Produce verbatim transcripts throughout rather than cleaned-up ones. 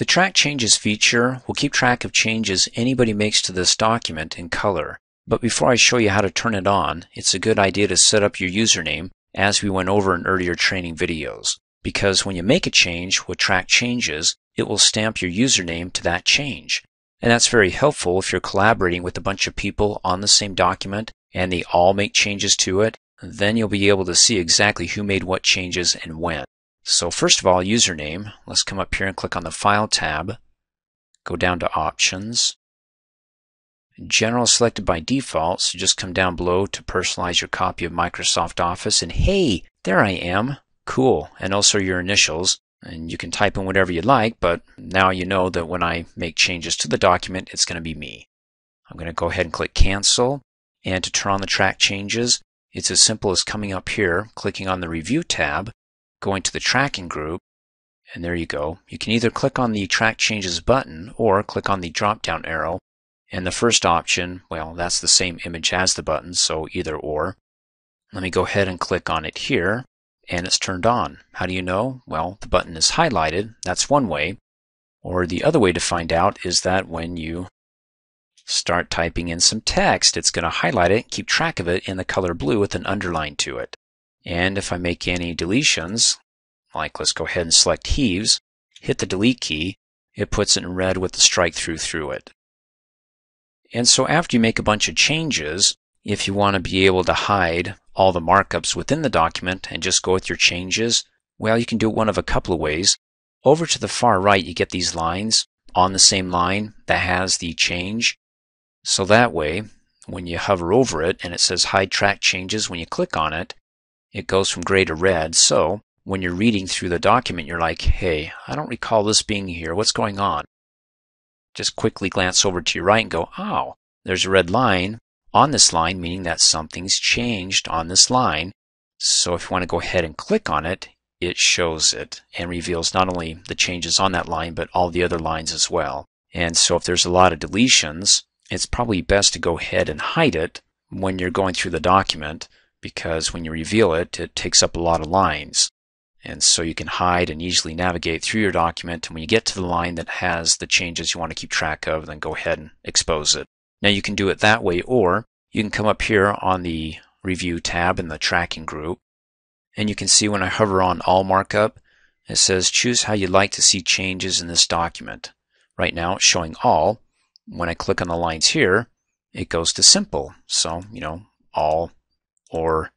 The Track Changes feature will keep track of changes anybody makes to this document in color. But before I show you how to turn it on, it's a good idea to set up your username as we went over in earlier training videos. Because when you make a change with Track Changes, it will stamp your username to that change. And that's very helpful if you're collaborating with a bunch of people on the same document and they all make changes to it. Then you'll be able to see exactly who made what changes and when. So first of all, username. Let's come up here and click on the File tab. Go down to Options. General is selected by default, so just come down below to personalize your copy of Microsoft Office. And hey, there I am. Cool. And also your initials. And you can type in whatever you like, but now you know that when I make changes to the document, it's going to be me. I'm going to go ahead and click Cancel. And to turn on the Track Changes, it's as simple as coming up here, clicking on the Review tab, going to the Tracking group, and there you go. You can either click on the Track Changes button or click on the drop-down arrow. And the first option, well, that's the same image as the button, so either or. Let me go ahead and click on it here, and it's turned on. How do you know? Well, the button is highlighted. That's one way. Or the other way to find out is that when you start typing in some text, it's going to highlight it, keep track of it in the color blue with an underline to it. And if I make any deletions, like let's go ahead and select Heaves, hit the delete key, it puts it in red with the strike through through it. And so after you make a bunch of changes, if you want to be able to hide all the markups within the document and just go with your changes, well, you can do it one of a couple of ways. Over to the far right, you get these lines on the same line that has the change. So that way, when you hover over it and it says Hide Track Changes, when you click on it, it goes from gray to red. So when you're reading through the document, you're like, hey, I don't recall this being here. What's going on? Just quickly glance over to your right and go, oh, there's a red line on this line, meaning that something's changed on this line. So if you want to go ahead and click on it, it shows it and reveals not only the changes on that line, but all the other lines as well. And so if there's a lot of deletions, it's probably best to go ahead and hide it when you're going through the document, because when you reveal it, it takes up a lot of lines. And so you can hide and easily navigate through your document. And when you get to the line that has the changes you want to keep track of, then go ahead and expose it. Now you can do it that way, or you can come up here on the Review tab in the Tracking group, and you can see when I hover on All Markup, it says choose how you'd like to see changes in this document. Right now it's showing all. When I click on the lines here, it goes to Simple. So, you know, all or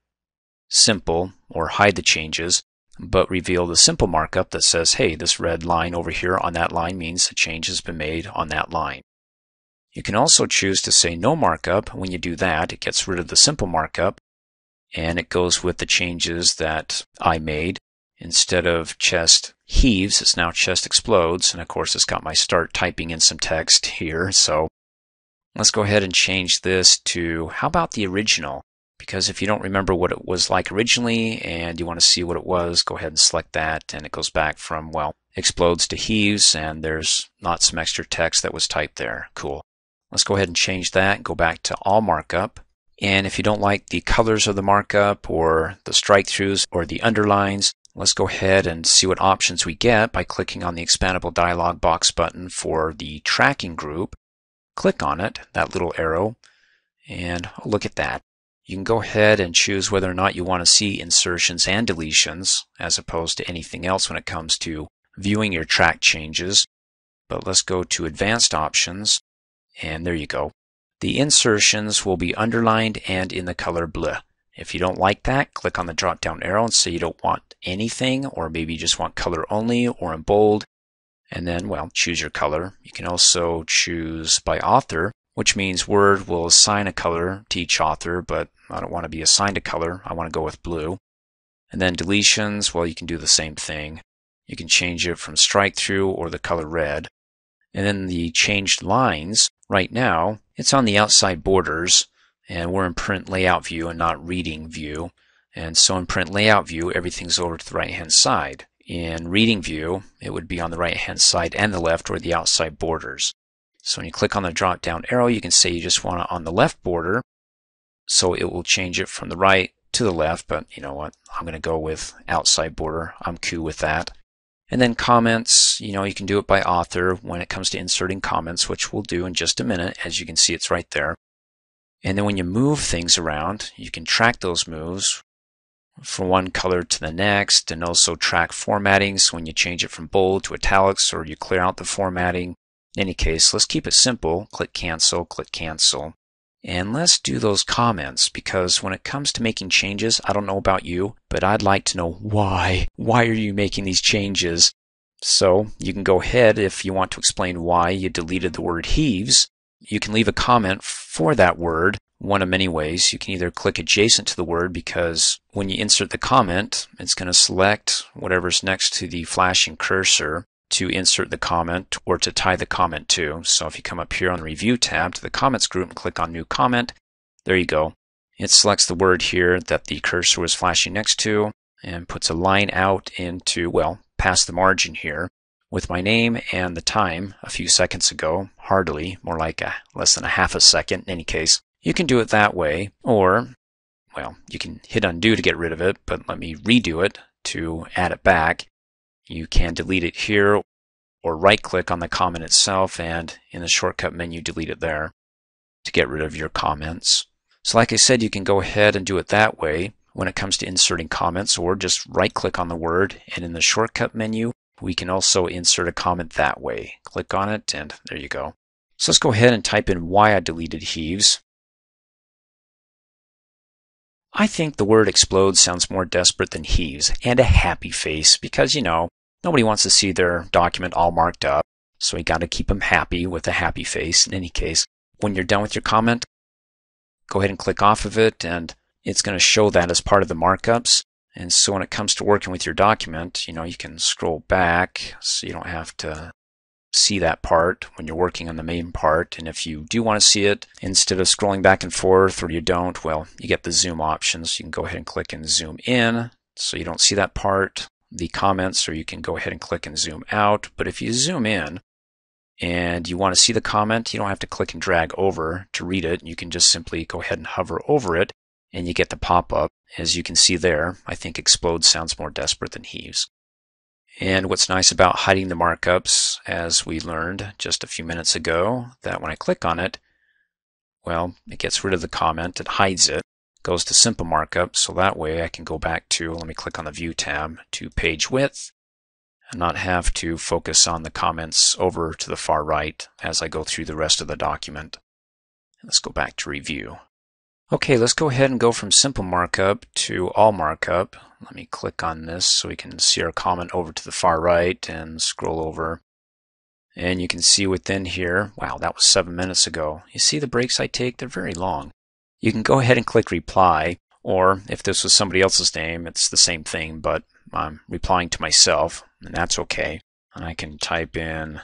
simple, or hide the changes, but reveal the simple markup that says, hey, this red line over here on that line means a change has been made on that line. You can also choose to say no markup. When you do that, it gets rid of the simple markup and it goes with the changes that I made. Instead of chest heaves, it's now chest explodes. And of course, it's got my start typing in some text here. So let's go ahead and change this to, how about the original? Because if you don't remember what it was like originally and you want to see what it was, go ahead and select that, and it goes back from, well, explodes to heaves, and there's not some extra text that was typed there. Cool. Let's go ahead and change that, go back to All Markup. And if you don't like the colors of the markup or the strike throughs or the underlines, let's go ahead and see what options we get by clicking on the expandable dialog box button for the Tracking group. Click on it, that little arrow, and look at that. You can go ahead and choose whether or not you want to see insertions and deletions as opposed to anything else when it comes to viewing your track changes. But let's go to Advanced Options, and there you go. The insertions will be underlined and in the color blue. If you don't like that, click on the drop down arrow and say you don't want anything, or maybe you just want color only or in bold, and then, well, choose your color. You can also choose by author, which means Word will assign a color to each author, but I don't want to be assigned a color. I want to go with blue. And then deletions, well, you can do the same thing. You can change it from strike through or the color red. And then the changed lines, right now, it's on the outside borders, and we're in print layout view and not reading view. And so in print layout view, everything's over to the right-hand side. In reading view, it would be on the right-hand side and the left, or the outside borders. So when you click on the drop down arrow, you can say you just want it on the left border, so it will change it from the right to the left, but you know what, I'm going to go with outside border. I'm cool with that. And then comments, you know, you can do it by author when it comes to inserting comments, which we'll do in just a minute. As you can see, it's right there. And then when you move things around, you can track those moves from one color to the next, and also track formatting. So when you change it from bold to italics or you clear out the formatting. In any case, let's keep it simple. Click cancel, click cancel. And let's do those comments, because when it comes to making changes, I don't know about you, but I'd like to know why. Why are you making these changes? So you can go ahead, if you want to explain why you deleted the word heaves, you can leave a comment for that word. One of many ways. You can either click adjacent to the word, because when you insert the comment, it's going to select whatever's next to the flashing cursor to insert the comment or to tie the comment to. So if you come up here on the Review tab to the Comments group and click on New Comment, there you go. It selects the word here that the cursor was flashing next to and puts a line out into, well, past the margin here with my name and the time a few seconds ago. Hardly, more like a, less than a half a second in any case. You can do it that way, or, well, you can hit undo to get rid of it, but let me redo it to add it back. You can delete it here, or right-click on the comment itself, and in the shortcut menu, delete it there to get rid of your comments. So like I said, you can go ahead and do it that way when it comes to inserting comments, or just right-click on the word, and in the shortcut menu, we can also insert a comment that way. Click on it, and there you go. So let's go ahead and type in why I deleted heaves. I think the word explode sounds more desperate than heaves, and a happy face, because, you know, nobody wants to see their document all marked up, so you got to keep them happy with a happy face. In any case, when you're done with your comment, go ahead and click off of it, and it's going to show that as part of the markups. And so when it comes to working with your document, you know, you can scroll back so you don't have to see that part when you're working on the main part. And if you do want to see it, instead of scrolling back and forth, or you don't, well, you get the zoom options. You can go ahead and click and zoom in so you don't see that part, the comments, or you can go ahead and click and zoom out. But if you zoom in and you want to see the comment, you don't have to click and drag over to read it. You can just simply go ahead and hover over it, and you get the pop-up. As you can see there, I think explode sounds more desperate than heaves. And what's nice about hiding the markups, as we learned just a few minutes ago, that when I click on it, well, it gets rid of the comment, it hides it, goes to simple markup, so that way I can go back to, let me click on the View tab, to page width, and not have to focus on the comments over to the far right as I go through the rest of the document. Let's go back to Review. Okay, let's go ahead and go from simple markup to all markup. Let me click on this so we can see our comment over to the far right and scroll over. And you can see within here, wow, that was seven minutes ago. You see the breaks I take? They're very long. You can go ahead and click reply, or if this was somebody else's name, it's the same thing, but I'm replying to myself, and that's okay. And I can type in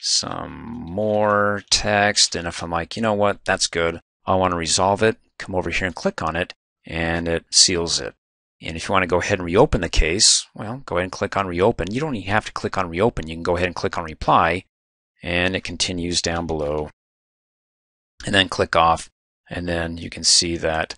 some more text, and if I'm like, you know what, that's good, I want to resolve it, come over here and click on it, and it seals it. And if you want to go ahead and reopen the case, well, go ahead and click on reopen. You don't even have to click on reopen. You can go ahead and click on reply, and it continues down below. And then click off, and then you can see that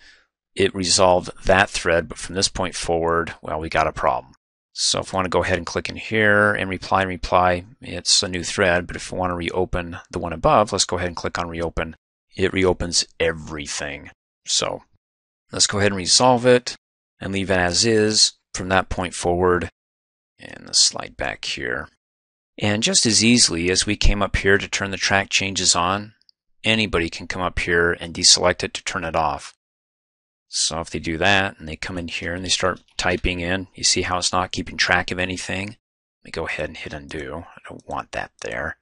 it resolved that thread, but from this point forward, well, we got a problem. So if I want to go ahead and click in here and reply and reply, it's a new thread, but if I want to reopen the one above, let's go ahead and click on reopen. It reopens everything. So let's go ahead and resolve it and leave it as is from that point forward, and let's slide back here. And just as easily as we came up here to turn the track changes on, anybody can come up here and deselect it to turn it off. So if they do that and they come in here and they start typing in, you see how it's not keeping track of anything? Let me go ahead and hit undo. I don't want that there.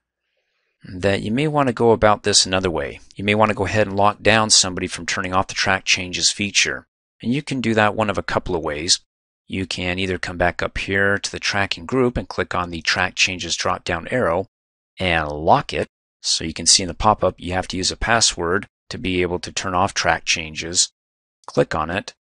That you may want to go about this another way. You may want to go ahead and lock down somebody from turning off the track changes feature. And you can do that one of a couple of ways. You can either come back up here to the tracking group and click on the track changes drop down arrow and lock it. So you can see in the pop-up you have to use a password to be able to turn off track changes. Click on it,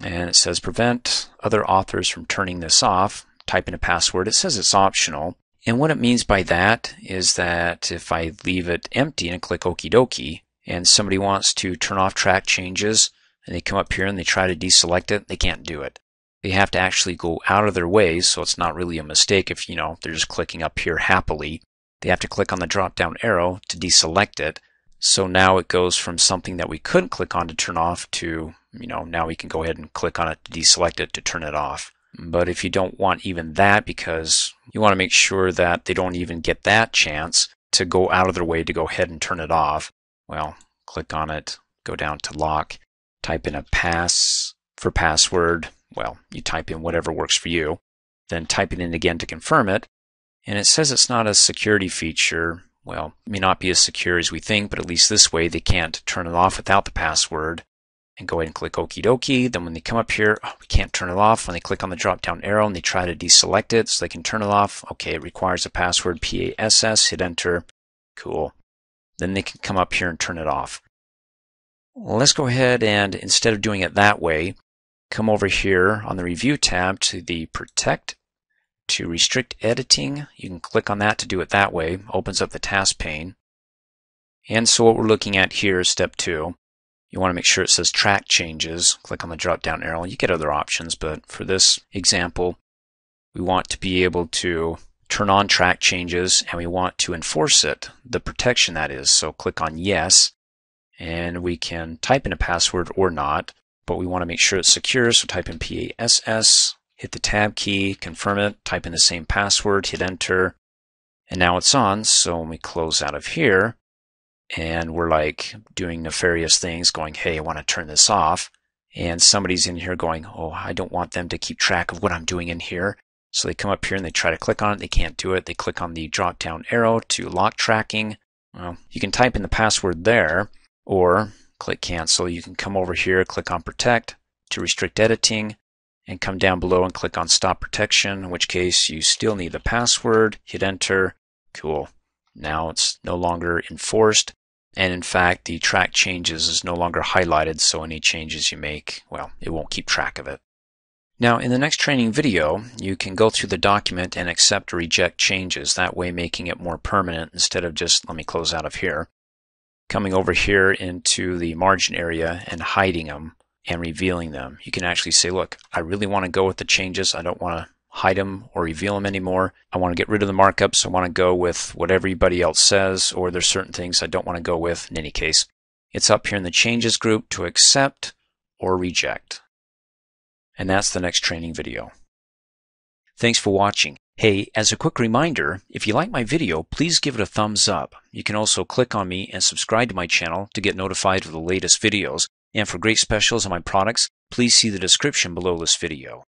and it says prevent other authors from turning this off. Type in a password. It says it's optional. And what it means by that is that if I leave it empty and click okie dokie, and somebody wants to turn off track changes, and they come up here and they try to deselect it, they can't do it. they have to actually go out of their way, so it's not really a mistake if, you know, they're just clicking up here happily. They have to click on the drop down arrow to deselect it. So now it goes from something that we couldn't click on to turn off to, you know, now we can go ahead and click on it to deselect it to turn it off. But if you don't want even that, because you want to make sure that they don't even get that chance to go out of their way to go ahead and turn it off, well, click on it, go down to lock, type in a pass for password. Well, you type in whatever works for you, then type it in again to confirm it, and it says it's not a security feature. Well, it may not be as secure as we think, but at least this way they can't turn it off without the password. And go ahead and click okie dokie. Then when they come up here, oh, we can't turn it off. When they click on the drop down arrow and they try to deselect it so they can turn it off, okay, it requires a password, P A S S, hit enter, cool. Then they can come up here and turn it off. Well, let's go ahead and, instead of doing it that way, come over here on the Review tab to the Protect, to Restrict Editing. You can click on that to do it that way. Opens up the task pane. And so what we're looking at here is step two. You want to make sure it says Track Changes. Click on the drop down arrow. You get other options, but for this example, we want to be able to turn on track changes, and we want to enforce it, the protection that is. So click on Yes, and we can type in a password or not. But we want to make sure it's secure, so type in P A S S, hit the tab key, confirm it, type in the same password, hit enter, and now it's on. So when we close out of here, and we're like doing nefarious things, going, hey, I want to turn this off, and somebody's in here going, oh, I don't want them to keep track of what I'm doing in here. So they come up here and they try to click on it, they can't do it, they click on the drop down arrow to lock tracking. Well, you can type in the password there, or click cancel. You can come over here, click on Protect to Restrict Editing, and come down below and click on Stop Protection, in which case you still need the password, hit enter, cool. Now it's no longer enforced, and in fact the track changes is no longer highlighted, so any changes you make, well, it won't keep track of it. Now in the next training video, you can go through the document and accept or reject changes, that way making it more permanent instead of just, let me close out of here, coming over here into the margin area and hiding them and revealing them. You can actually say, look, I really want to go with the changes. I don't want to hide them or reveal them anymore. I want to get rid of the markups. I want to go with what everybody else says, or there's certain things I don't want to go with. In any case, it's up here in the changes group to accept or reject. And that's the next training video. Thanks for watching. Hey, as a quick reminder, if you like my video, please give it a thumbs up. You can also click on me and subscribe to my channel to get notified of the latest videos. And for great specials on my products, please see the description below this video.